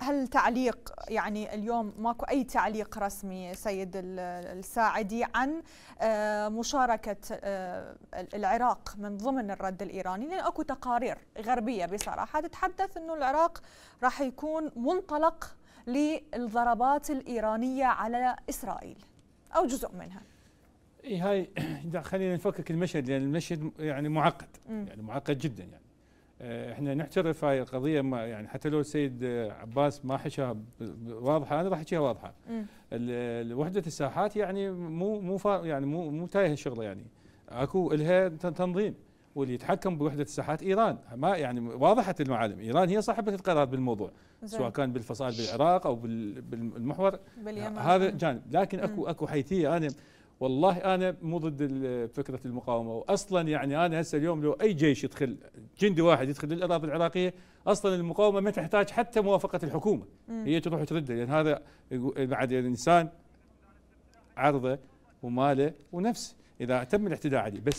هل تعليق، يعني اليوم ماكو أي تعليق رسمي سيد الساعدي عن مشاركة العراق من ضمن الرد الإيراني؟ لأن أكو تقارير غربية بصراحة تتحدث أنه العراق راح يكون منطلق للضربات الإيرانية على إسرائيل أو جزء منها. هاي خلينا نفكك المشهد، لأن المشهد يعني معقد، يعني معقد جدا. يعني احنا نعترف هاي القضيه، ما يعني حتى لو السيد عباس ما حكاها واضحه، انا راح احكيها واضحه. وحده الساحات يعني مو تايهه الشغله، يعني اكو لها تنظيم، واللي يتحكم بوحده الساحات ايران. ما يعني واضحه المعالم، ايران هي صاحبه القرار بالموضوع، سواء كان بالفصائل بالعراق او بالمحور هذا جانب. لكن اكو حيثيه. انا والله انا مو ضد فكره المقاومه، واصلا يعني انا هسه اليوم لو اي جيش يدخل، جندي واحد يدخل للاراضي العراقيه، اصلا المقاومه ما تحتاج حتى موافقه الحكومه، هي تروح ترده، لان هذا بعد الانسان عرضه وماله ونفسه، اذا تم الاعتداء عليه. بس